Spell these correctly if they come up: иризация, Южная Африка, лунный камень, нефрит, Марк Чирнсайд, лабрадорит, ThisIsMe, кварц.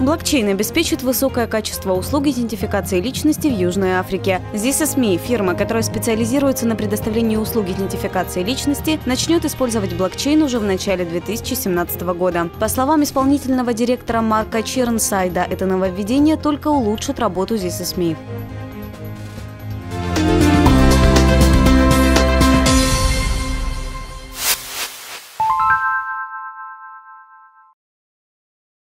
Блокчейн обеспечит высокое качество услуг идентификации личности в Южной Африке. ThisIsMe, фирма, которая специализируется на предоставлении услуг идентификации личности, начнет использовать блокчейн уже в начале 2017 года. По словам исполнительного директора Марка Чирнсайда, это нововведение только улучшит работу ThisIsMe.